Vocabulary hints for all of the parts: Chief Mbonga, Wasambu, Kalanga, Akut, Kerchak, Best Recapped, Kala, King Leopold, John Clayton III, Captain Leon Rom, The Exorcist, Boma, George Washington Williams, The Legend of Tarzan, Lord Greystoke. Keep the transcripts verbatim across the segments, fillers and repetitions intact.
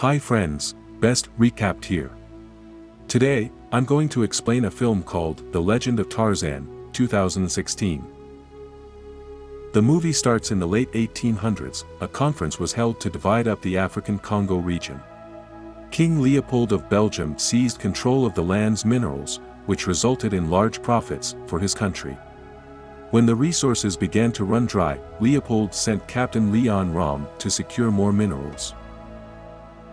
Hi friends, Best Recapped here. Today, I'm going to explain a film called The Legend of Tarzan, two thousand sixteen. The movie starts in the late eighteen hundreds, a conference was held to divide up the African Congo region. King Leopold of Belgium seized control of the land's minerals, which resulted in large profits for his country. When the resources began to run dry, Leopold sent Captain Leon Rom to secure more minerals.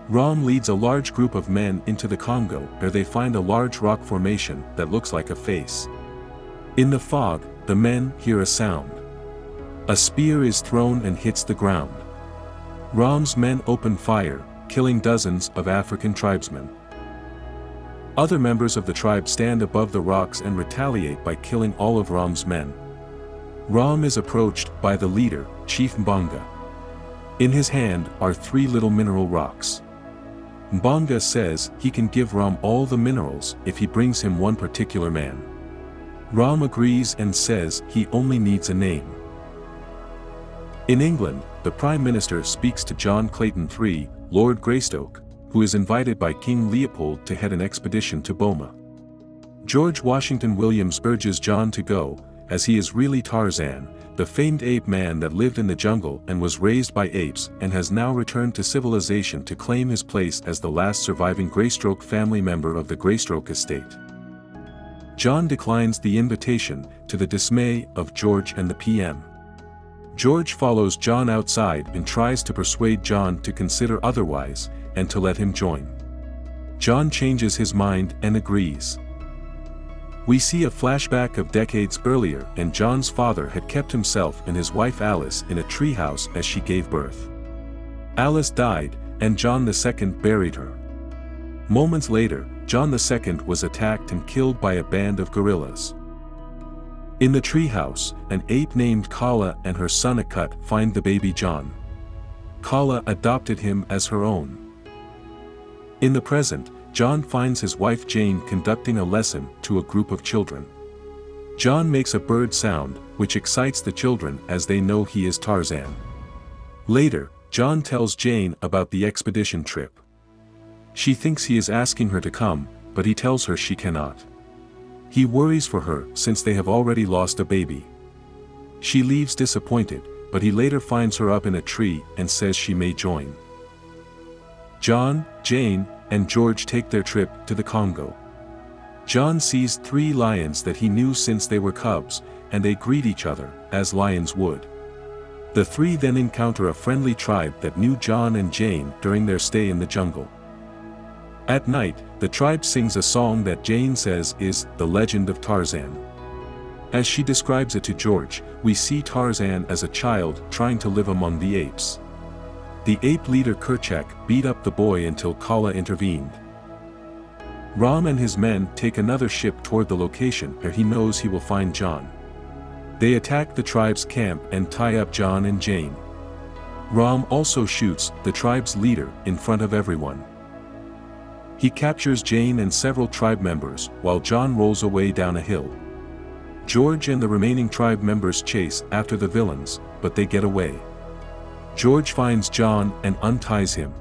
Rom leads a large group of men into the Congo, where they find a large rock formation that looks like a face. In the fog, the men hear a sound. A spear is thrown and hits the ground. Rom's men open fire, killing dozens of African tribesmen. Other members of the tribe stand above the rocks and retaliate by killing all of Rom's men. Rom is approached by the leader, Chief Mbonga. In his hand are three little mineral rocks. Mbonga says he can give Rom all the minerals if he brings him one particular man. Rom agrees and says he only needs a name. In England, the Prime Minister speaks to John Clayton the third, Lord Greystoke, who is invited by King Leopold to head an expedition to Boma. George Washington Williams urges John to go, as he is really Tarzan, the famed ape man that lived in the jungle and was raised by apes and has now returned to civilization to claim his place as the last surviving Greystoke family member of the Greystoke estate. John declines the invitation, to the dismay of George and the P M. George follows John outside and tries to persuade John to consider otherwise, and to let him join. John changes his mind and agrees. We see a flashback of decades earlier, and John's father had kept himself and his wife Alice in a treehouse as she gave birth. Alice died, and John the second buried her. Moments later, John the second was attacked and killed by a band of gorillas. In the treehouse, an ape named Kala and her son Akut find the baby John. Kala adopted him as her own. In the present, John finds his wife Jane conducting a lesson to a group of children. John makes a bird sound, which excites the children as they know he is Tarzan. Later, John tells Jane about the expedition trip. She thinks he is asking her to come, but he tells her she cannot. He worries for her since they have already lost a baby. She leaves disappointed, but he later finds her up in a tree and says she may join. John, Jane, and George take their trip to the Congo. John sees three lions that he knew since they were cubs, and they greet each other, as lions would. The three then encounter a friendly tribe that knew John and Jane during their stay in the jungle. At night, the tribe sings a song that Jane says is The Legend of Tarzan. As she describes it to George, we see Tarzan as a child trying to live among the apes. The ape leader Kerchak beat up the boy until Kala intervened. Rom and his men take another ship toward the location where he knows he will find John. They attack the tribe's camp and tie up John and Jane. Rom also shoots the tribe's leader in front of everyone. He captures Jane and several tribe members while John rolls away down a hill. George and the remaining tribe members chase after the villains, but they get away. George finds John and unties him.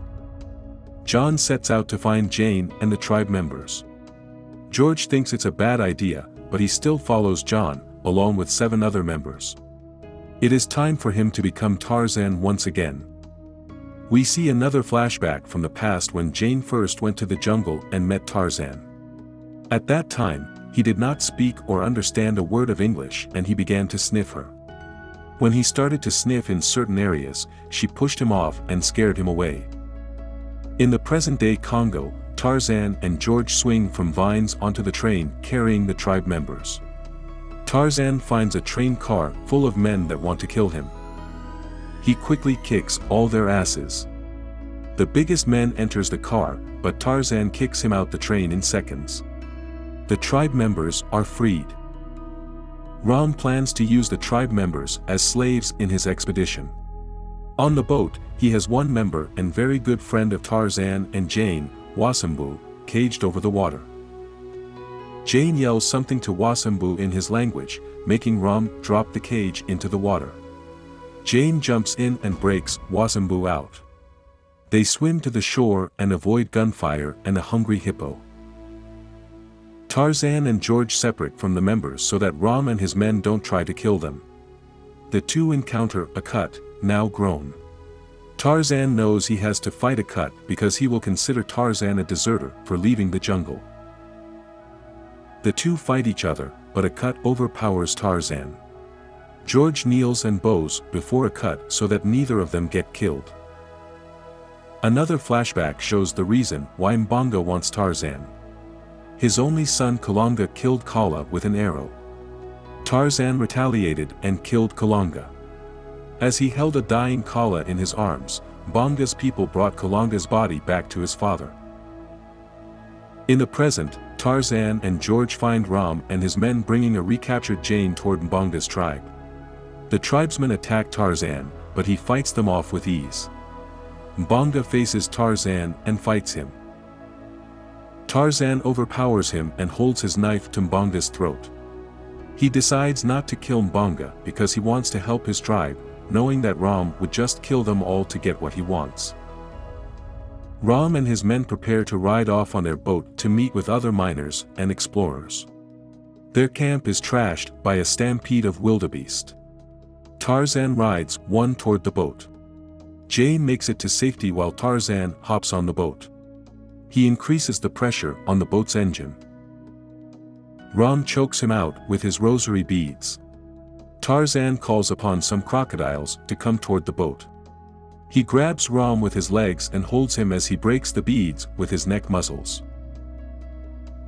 John sets out to find Jane and the tribe members. George thinks it's a bad idea, but he still follows John, along with seven other members. It is time for him to become Tarzan once again. We see another flashback from the past when Jane first went to the jungle and met Tarzan. At that time, he did not speak or understand a word of English, and he began to sniff her. When he started to sniff in certain areas, she pushed him off and scared him away. In the present-day Congo, Tarzan and George swing from vines onto the train carrying the tribe members. Tarzan finds a train car full of men that want to kill him. He quickly kicks all their asses. The biggest man enters the car, but Tarzan kicks him out the train in seconds. The tribe members are freed. Rom plans to use the tribe members as slaves in his expedition. On the boat, he has one member and very good friend of Tarzan and Jane, Wasambu, caged over the water. Jane yells something to Wasambu in his language, making Rom drop the cage into the water. Jane jumps in and breaks Wasambu out. They swim to the shore and avoid gunfire and a hungry hippo. Tarzan and George separate from the members so that Rom and his men don't try to kill them. The two encounter Akut, now grown. Tarzan knows he has to fight Akut because he will consider Tarzan a deserter for leaving the jungle. The two fight each other, but Akut overpowers Tarzan. George kneels and bows before Akut so that neither of them get killed. Another flashback shows the reason why Mbonga wants Tarzan. His only son Kalanga killed Kala with an arrow. Tarzan retaliated and killed Kalanga. As he held a dying Kala in his arms, Mbonga's people brought Kalanga's body back to his father. In the present, Tarzan and George find Rom and his men bringing a recaptured Jane toward Mbonga's tribe. The tribesmen attack Tarzan, but he fights them off with ease. Mbonga faces Tarzan and fights him. Tarzan overpowers him and holds his knife to Mbonga's throat. He decides not to kill Mbonga because he wants to help his tribe, knowing that Rom would just kill them all to get what he wants. Rom and his men prepare to ride off on their boat to meet with other miners and explorers. Their camp is trashed by a stampede of wildebeest. Tarzan rides one toward the boat. Jane makes it to safety while Tarzan hops on the boat. He increases the pressure on the boat's engine. Rom chokes him out with his rosary beads. Tarzan calls upon some crocodiles to come toward the boat. He grabs Rom with his legs and holds him as he breaks the beads with his neck muscles.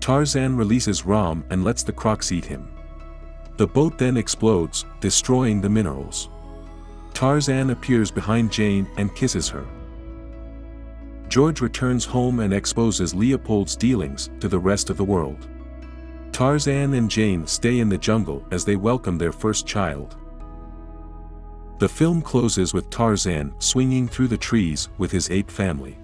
Tarzan releases Rom and lets the crocs eat him. The boat then explodes, destroying the minerals. Tarzan appears behind Jane and kisses her. George returns home and exposes Leopold's dealings to the rest of the world. Tarzan and Jane stay in the jungle as they welcome their first child. The film closes with Tarzan swinging through the trees with his ape family.